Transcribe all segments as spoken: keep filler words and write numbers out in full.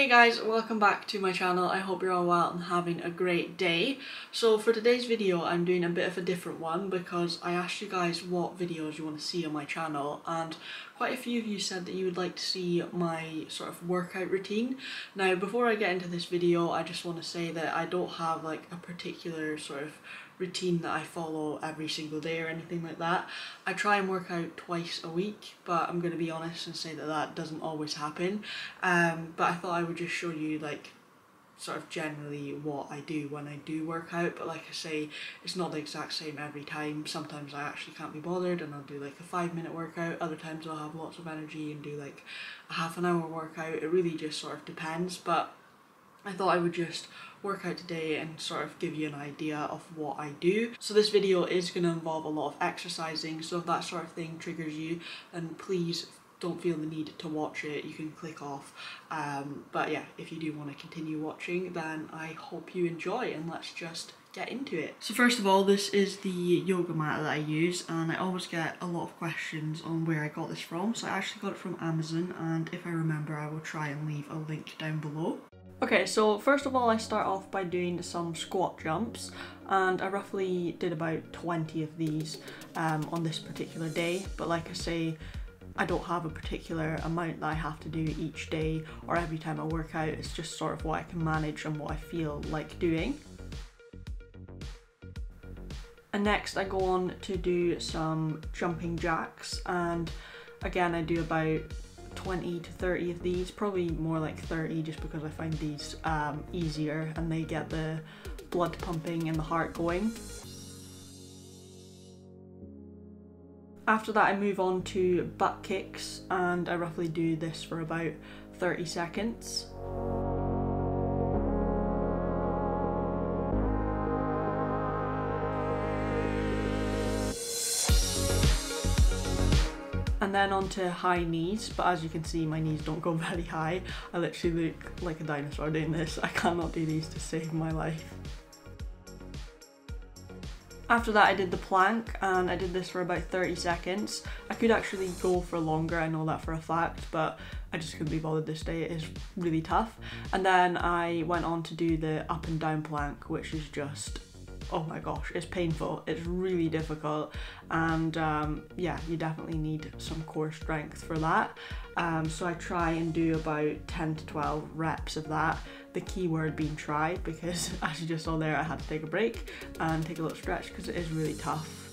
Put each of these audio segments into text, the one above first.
Hey guys, welcome back to my channel. I hope you're all well and having a great day. So for today's video I'm doing a bit of a different one because I asked you guys what videos you want to see on my channel, and quite a few of you said that you would like to see my sort of workout routine. Now before I get into this video I just want to say that I don't have like a particular sort of routine that I follow every single day or anything like that. I try and work out twice a week, but I'm going to be honest and say that that doesn't always happen. Um, but I thought I would just show you like sort of generally what I do when I do work out, but like I say, it's not the exact same every time. Sometimes I actually can't be bothered and I'll do like a five minute workout, other times I'll have lots of energy and do like a half an hour workout. It really just sort of depends, but I thought I would just work out today and sort of give you an idea of what I do. So this video is going to involve a lot of exercising, so if that sort of thing triggers you, then please don't feel the need to watch it, you can click off. Um, but yeah, if you do want to continue watching then I hope you enjoy, and let's just get into it. So first of all, this is the yoga mat that I use, and I always get a lot of questions on where I got this from, so I actually got it from Amazon, and if I remember I will try and leave a link down below. Okay, so first of all I start off by doing some squat jumps, and I roughly did about twenty of these um, on this particular day, but like I say, I don't have a particular amount that I have to do each day or every time I work out. It's just sort of what I can manage and what I feel like doing. And next I go on to do some jumping jacks, and again I do about twenty to thirty of these, probably more like thirty just because I find these um, easier and they get the blood pumping and the heart going. After that I move on to butt kicks, and I roughly do this for about thirty seconds. And then on to high knees, but as you can see my knees don't go very high. I literally look like a dinosaur doing this. I cannot do these to save my life. After that I did the plank, and I did this for about thirty seconds. I could actually go for longer, I know that for a fact, but I just couldn't be bothered this day, it is really tough. And then I went on to do the up and down plank, which is just, oh my gosh, it's painful, it's really difficult, and um, yeah, you definitely need some core strength for that. Um, so I try and do about ten to twelve reps of that, the key word being try, because as you just saw there I had to take a break and take a little stretch because it is really tough.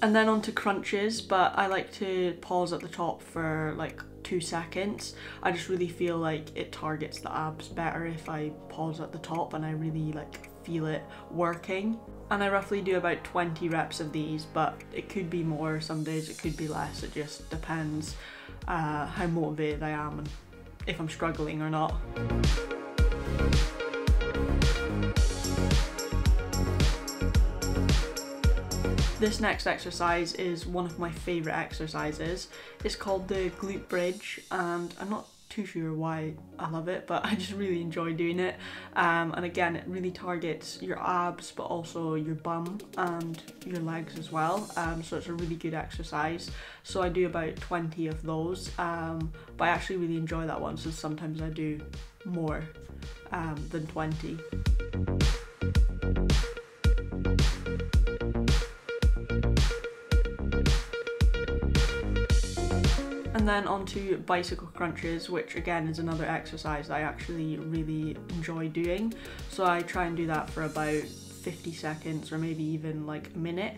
And then on to crunches, but I like to pause at the top for like two seconds. I just really feel like it targets the abs better if I pause at the top, and I really like feel it working. And I roughly do about twenty reps of these, but it could be more some days, it could be less, it just depends uh, how motivated I am and if I'm struggling or not. This next exercise is one of my favourite exercises. It's called the glute bridge, and I'm not too sure why I love it, but I just really enjoy doing it. Um, and again, it really targets your abs, but also your bum and your legs as well. Um, so it's a really good exercise. So I do about twenty of those, um, but I actually really enjoy that one, so sometimes I do more um, than twenty. And then on to bicycle crunches, which again is another exercise that I actually really enjoy doing. So I try and do that for about fifty seconds or maybe even like a minute.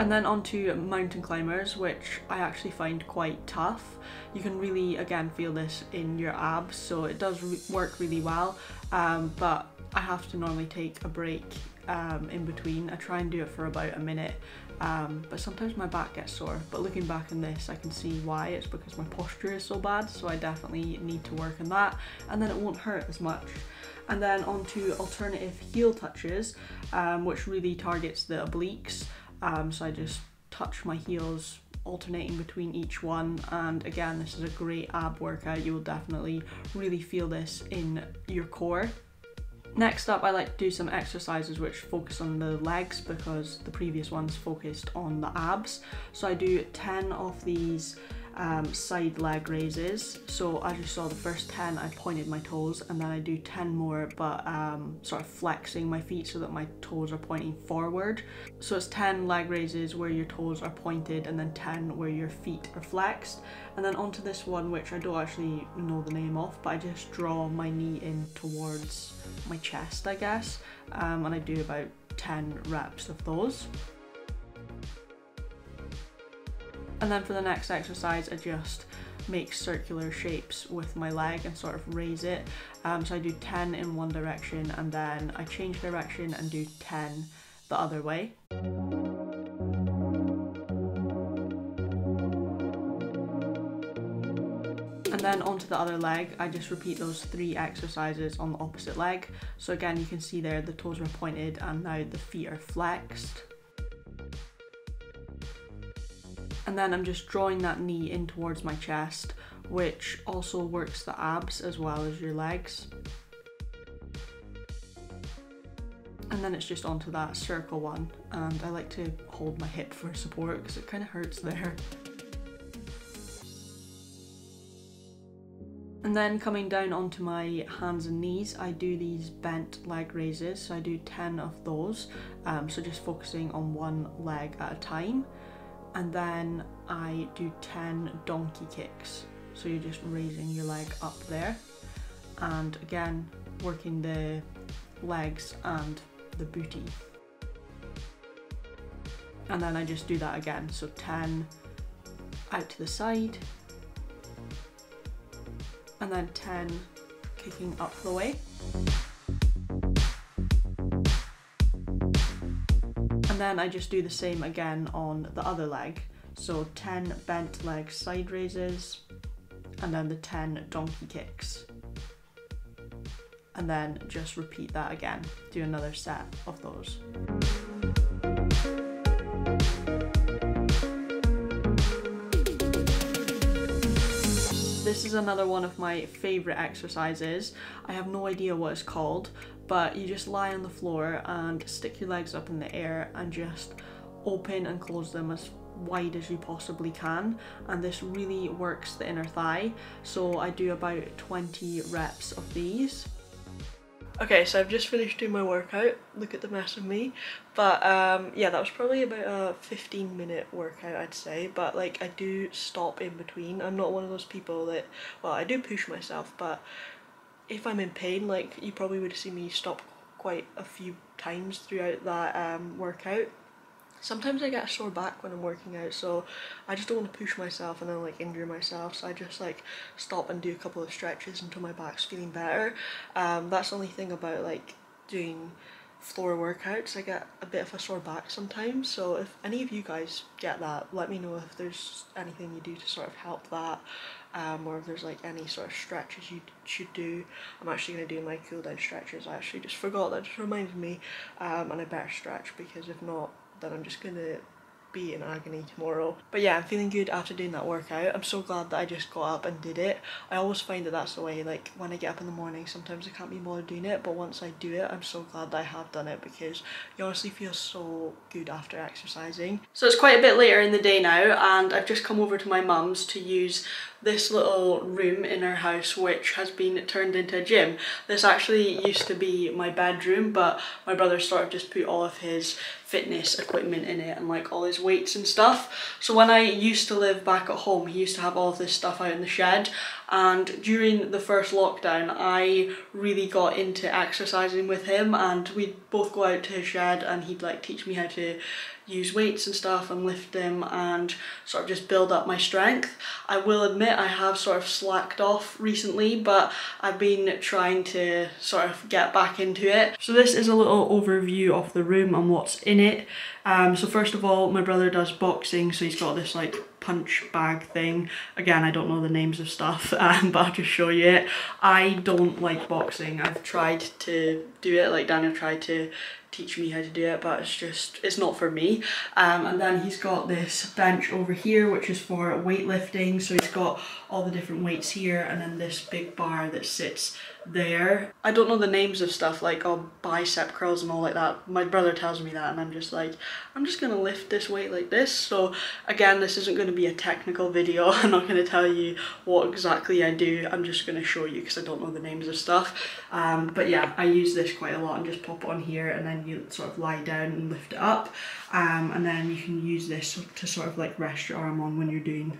And then on to mountain climbers, which I actually find quite tough. You can really again feel this in your abs, so it does re- work really well, um, but I have to normally take a break um in between. I try and do it for about a minute, um but sometimes my back gets sore, but looking back on this I can see why. It's because my posture is so bad, so I definitely need to work on that, and then it won't hurt as much. And then on to alternative heel touches, um which really targets the obliques, um so I just touch my heels alternating between each one, and again this is a great ab workout. You will definitely really feel this in your core. Next up, I like to do some exercises which focus on the legs because the previous ones focused on the abs. So I do ten of these um, side leg raises. So as you saw, the first ten I pointed my toes, and then I do ten more, but um, sort of flexing my feet so that my toes are pointing forward. So it's ten leg raises where your toes are pointed, and then ten where your feet are flexed. And then onto this one, which I don't actually know the name of, but I just draw my knee in towards my chest, I guess, um, and I do about ten reps of those. And then for the next exercise, I just make circular shapes with my leg and sort of raise it. Um, so I do ten in one direction, and then I change direction and do ten the other way. And then onto the other leg, I just repeat those three exercises on the opposite leg. So again, you can see there the toes are pointed and now the feet are flexed. And then I'm just drawing that knee in towards my chest, which also works the abs as well as your legs. And then it's just onto that circle one, and I like to hold my hip for support because it kind of hurts there. And then coming down onto my hands and knees, I do these bent leg raises. So I do ten of those, um, so just focusing on one leg at a time. And then I do ten donkey kicks, so you're just raising your leg up there, and again working the legs and the booty. And then I just do that again, so ten out to the side, and then ten kicking up the way. And then I just do the same again on the other leg. So ten bent leg side raises, and then the ten donkey kicks. And then just repeat that again. Do another set of those. This is another one of my favourite exercises. I have no idea what it's called, but you just lie on the floor and stick your legs up in the air and just open and close them as wide as you possibly can, and this really works the inner thigh. So I do about twenty reps of these. Okay, so I've just finished doing my workout. Look at the mess of me. But um, yeah, that was probably about a fifteen minute workout, I'd say. But like, I do stop in between. I'm not one of those people that, well, I do push myself, but if I'm in pain, like, you probably would see me stop quite a few times throughout that um, workout. Sometimes I get a sore back when I'm working out, so I just don't want to push myself and then like injure myself, so I just like stop and do a couple of stretches until my back's feeling better. Um, that's the only thing about like doing floor workouts, I get a bit of a sore back sometimes, so if any of you guys get that, let me know if there's anything you do to sort of help that, um, or if there's like any sort of stretches you should do. I'm actually going to do my cool down stretches. I actually just forgot, that just reminded me, um, and I better stretch, because if not then I'm just going to be in agony tomorrow. But yeah, I'm feeling good after doing that workout. I'm so glad that I just got up and did it. I always find that that's the way, like when I get up in the morning sometimes I can't be bothered doing it, but once I do it I'm so glad that I have done it, because you honestly feel so good after exercising. So it's quite a bit later in the day now, and I've just come over to my mum's to use this little room in her house which has been turned into a gym. This actually used to be my bedroom, but my brother sort of just put all of his fitness equipment in it and like all his weights and stuff. So when I used to live back at home, he used to have all of this stuff out in the shed, and during the first lockdown I really got into exercising with him, and we'd both go out to his shed and he'd like teach me how to use weights and stuff and lift them and sort of just build up my strength. I will admit I have sort of slacked off recently, but I've been trying to sort of get back into it. So this is a little overview of the room and what's in it. Um, so first of all, my brother does boxing, so he's got this like punch bag thing. Again, I don't know the names of stuff, um, but I'll just show you it. I don't like boxing. I've tried to do it, like Daniel tried to teach me how to do it, but it's just, it's not for me. Um, and then he's got this bench over here which is for weightlifting, so he's got all the different weights here, and then this big bar that sits there. I don't know the names of stuff like, oh, bicep curls and all like that. My brother tells me that and I'm just like, I'm just gonna lift this weight like this. So again, this isn't going to be a technical video. I'm not going to tell you what exactly I do. I'm just going to show you because I don't know the names of stuff. Um, but yeah, I use this quite a lot and just pop it on here and then you sort of lie down and lift it up. Um, and then you can use this to sort of like rest your arm on when you're doing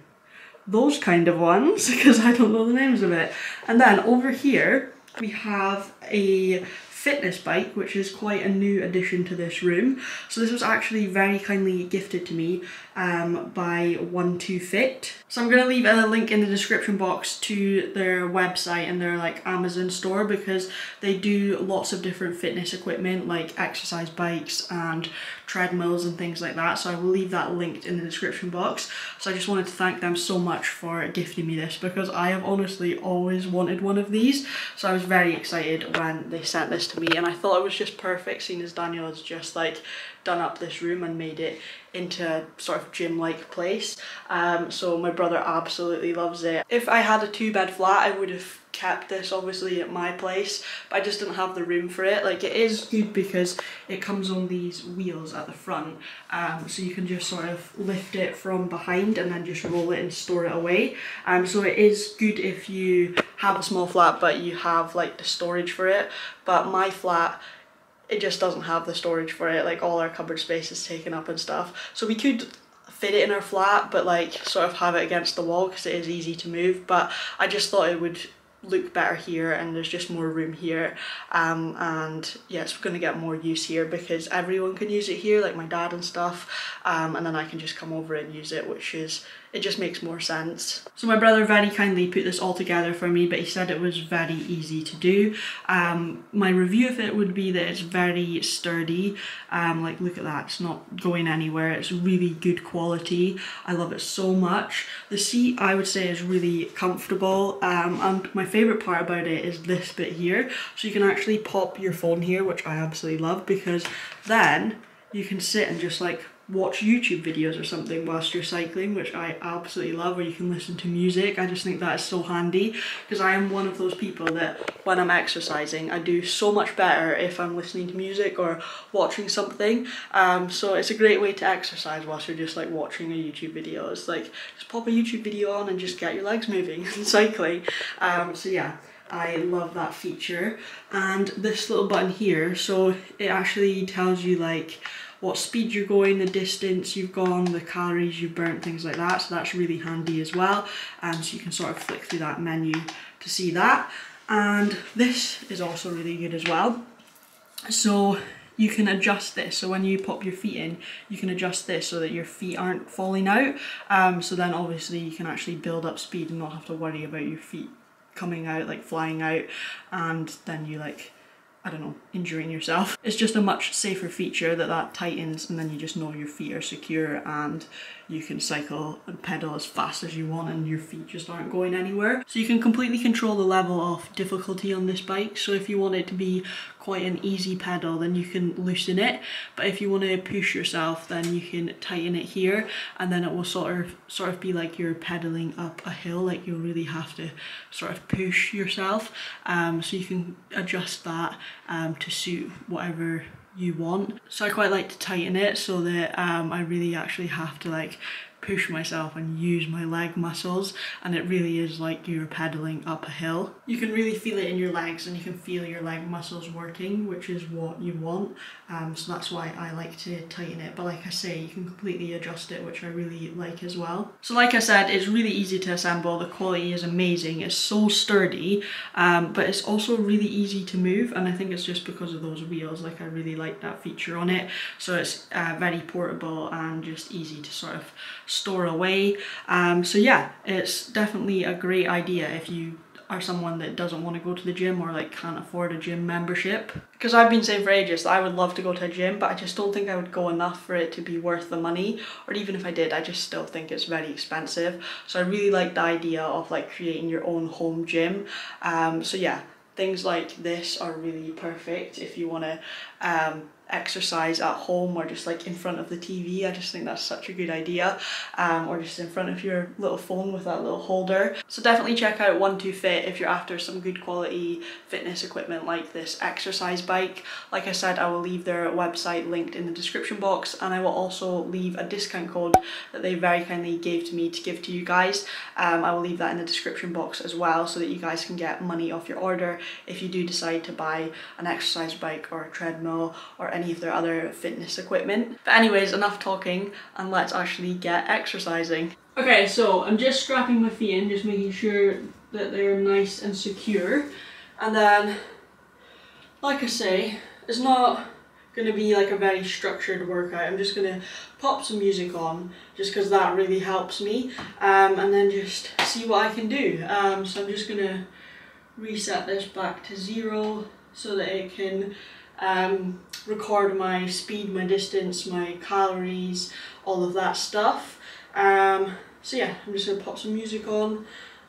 those kind of ones, because I don't know the names of it. And then over here we have a fitness bike, which is quite a new addition to this room. So this was actually very kindly gifted to me um, by OneTwoFit. So I'm going to leave a link in the description box to their website and their like Amazon store, because they do lots of different fitness equipment like exercise bikes and treadmills and things like that. So I will leave that linked in the description box. So I just wanted to thank them so much for gifting me this, because I have honestly always wanted one of these. So I was very excited when they sent this to me, and I thought it was just perfect, seeing as Daniel has just like done up this room and made it into a sort of gym-like place. Um, so my brother absolutely loves it. If I had a two-bed flat, I would have kept this obviously at my place, but I just didn't have the room for it. Like, it is good because it comes on these wheels at the front, um, so you can just sort of lift it from behind and then just roll it and store it away. Um, so it is good if you have a small flat but you have like the storage for it. But my flat, it just doesn't have the storage for it. Like, all our cupboard space is taken up and stuff, so we could fit it in our flat but like sort of have it against the wall because it is easy to move. But I just thought it would look better here, and there's just more room here, um and yeah, it's going to get more use here because everyone can use it here, like my dad and stuff, um and then I can just come over and use it, which is, it just makes more sense. So my brother very kindly put this all together for me, but he said it was very easy to do. Um, my review of it would be that it's very sturdy. Um, like, look at that, it's not going anywhere. It's really good quality. I love it so much. The seat, I would say, is really comfortable. Um, and my favorite part about it is this bit here. So you can actually pop your phone here, which I absolutely love, because then you can sit and just like watch YouTube videos or something whilst you're cycling, which I absolutely love, or you can listen to music. I just think that is so handy, because I am one of those people that when I'm exercising, I do so much better if I'm listening to music or watching something. Um, so it's a great way to exercise whilst you're just like watching a YouTube video. It's like, just pop a YouTube video on and just get your legs moving and cycling. Um, so yeah, I love that feature. And this little button here, so it actually tells you like what speed you're going, the distance you've gone, the calories you've burnt, things like that. So that's really handy as well. And um, so you can sort of flick through that menu to see that. And this is also really good as well. So you can adjust this. So when you pop your feet in, you can adjust this so that your feet aren't falling out. Um, so then obviously you can actually build up speed and not have to worry about your feet coming out, like flying out. And then you like, I don't know, injuring yourself. It's just a much safer feature that that tightens, and then you just know your feet are secure and you can cycle and pedal as fast as you want and your feet just aren't going anywhere. So you can completely control the level of difficulty on this bike. So if you want it to be quite an easy pedal, then you can loosen it. But if you want to push yourself, then you can tighten it here, and then it will sort of sort of be like you're pedaling up a hill, like you'll really have to sort of push yourself. Um, so you can adjust that um, to suit whatever you want. So I quite like to tighten it so that um, I really actually have to like push myself and use my leg muscles, and it really is like you're pedaling up a hill. You can really feel it in your legs, and you can feel your leg muscles working, which is what you want. Um, so that's why I like to tighten it, but like I say, you can completely adjust it, which I really like as well. So like I said, it's really easy to assemble, the quality is amazing, it's so sturdy, um, but it's also really easy to move, and I think it's just because of those wheels. Like, I really like that feature on it. So it's uh, very portable and just easy to sort of store away. Um, so yeah, it's definitely a great idea if you are someone that doesn't want to go to the gym or like can't afford a gym membership. Because I've been saying for ages that I would love to go to a gym, but I just don't think I would go enough for it to be worth the money. Or even if I did, I just still think it's very expensive. So I really like the idea of like creating your own home gym. Um, so yeah, things like this are really perfect if you want to um, exercise at home or just like in front of the T V. I just think that's such a good idea, um, or just in front of your little phone with that little holder. So definitely check out One Two Fit if you're after some good quality fitness equipment like this exercise bike. Like I said, I will leave their website linked in the description box, and I will also leave a discount code that they very kindly gave to me to give to you guys. Um, I will leave that in the description box as well so that you guys can get money off your order if you do decide to buy an exercise bike or a treadmill or any of their other fitness equipment. But anyways, enough talking and let's actually get exercising. Okay, so I'm just strapping my feet in, just making sure that they're nice and secure. And then, like I say, it's not going to be like a very structured workout. I'm just going to pop some music on just because that really helps me, um, and then just see what I can do. Um, so I'm just going to reset this back to zero so that it can um, record my speed, my distance, my calories, all of that stuff. Um, so yeah, I'm just going to pop some music on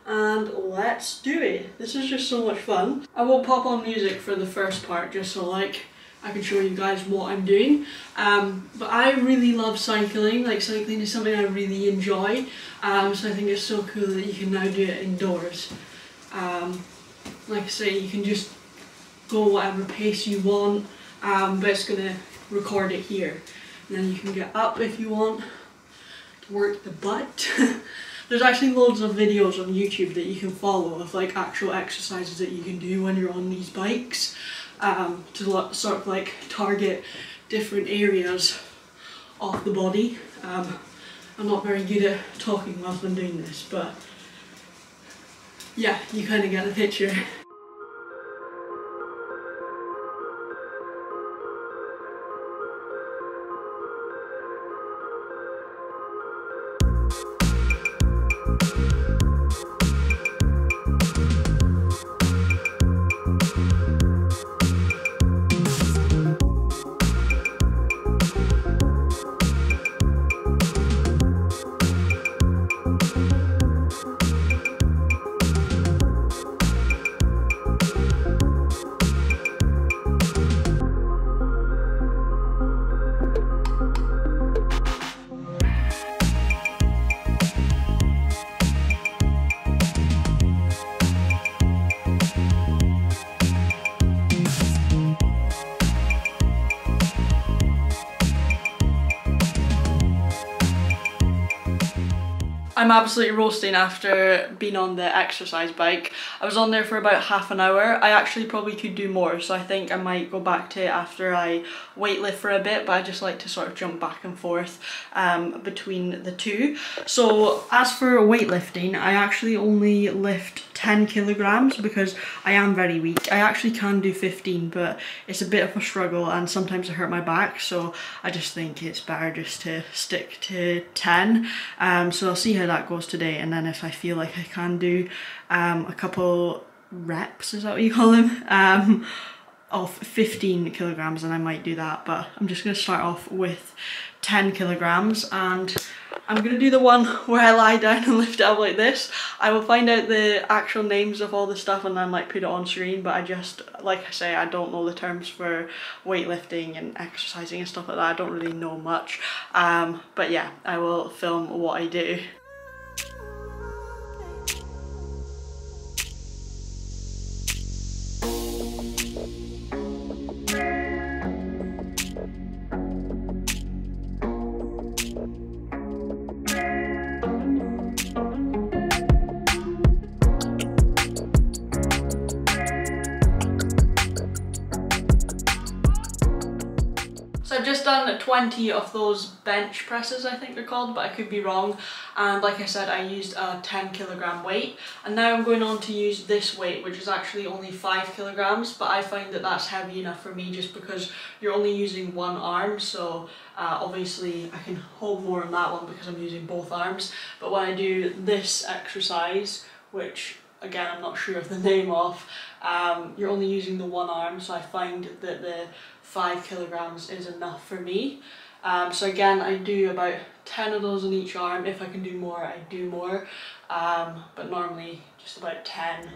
and let's do it. This is just so much fun. I will pop on music for the first part just so like I can show you guys what I'm doing. Um, but I really love cycling. Like, cycling is something I really enjoy. Um, so I think it's so cool that you can now do it indoors. Um, like I say, you can just go whatever pace you want, um, but it's gonna record it here. And then you can get up if you want to work the butt. There's actually loads of videos on YouTube that you can follow of like actual exercises that you can do when you're on these bikes. Um, to sort of like target different areas of the body. Um, I'm not very good at talking whilst I'm doing this, but yeah, you kind of get the picture. I'm absolutely roasting after being on the exercise bike. I was on there for about half an hour. I actually probably could do more, so I think I might go back to it after I weightlift for a bit, but I just like to sort of jump back and forth um, between the two. So as for weightlifting, I actually only lift ten kilograms because I am very weak. I actually can do fifteen, but it's a bit of a struggle and sometimes I hurt my back, so I just think it's better just to stick to ten. Um, so I'll see how that goes today, and then if I feel like I can do um, a couple reps, is that what you call them, um, of fifteen kilograms, then I might do that. But I'm just going to start off with ten kilograms, and I'm going to do the one where I lie down and lift it up like this. I will find out the actual names of all the stuff and then like put it on screen, but I just, like I say, I don't know the terms for weightlifting and exercising and stuff like that. I don't really know much, um, but yeah, I will film what I do. Done twenty of those bench presses, I think they're called, but I could be wrong, and like I said, I used a ten kilogram weight, and now I'm going on to use this weight, which is actually only five kilograms, but I find that that's heavy enough for me just because you're only using one arm, so uh, obviously I can hold more on that one because I'm using both arms. But when I do this exercise, which again I'm not sure of the name of, um, you're only using the one arm, so I find that the five kilograms is enough for me. Um, so again, I do about ten of those in each arm. If I can do more, I do more, um, but normally just about ten.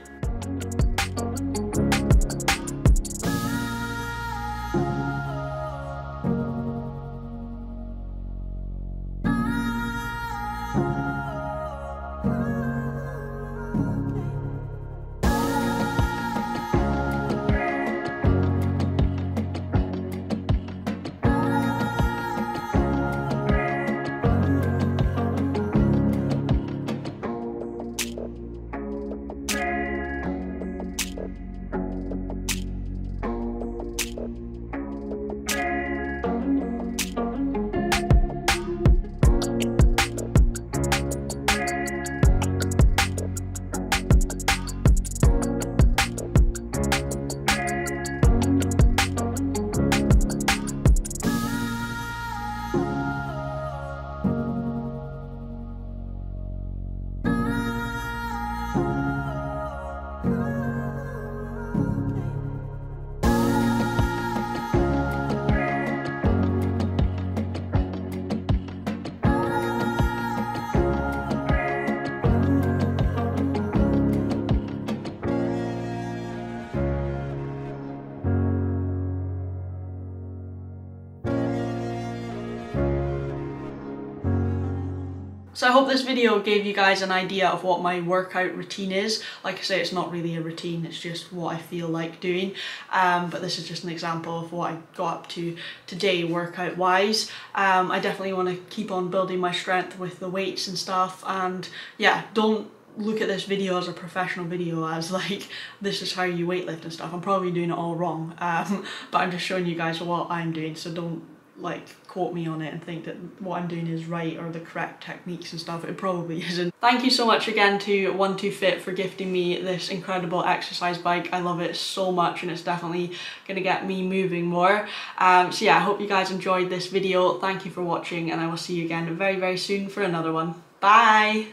So I hope this video gave you guys an idea of what my workout routine is. Like I say, it's not really a routine, it's just what I feel like doing. Um, but this is just an example of what I got up to today workout wise. Um, I definitely want to keep on building my strength with the weights and stuff, and yeah, don't look at this video as a professional video as like this is how you weightlift and stuff. I'm probably doing it all wrong, um, but I'm just showing you guys what I'm doing, so don't like quote me on it and think that what I'm doing is right or the correct techniques and stuff. It probably isn't. Thank you so much again to one two fit for gifting me this incredible exercise bike. I love it so much and it's definitely gonna get me moving more. Um, so yeah, I hope you guys enjoyed this video. Thank you for watching and I will see you again very very soon for another one. Bye!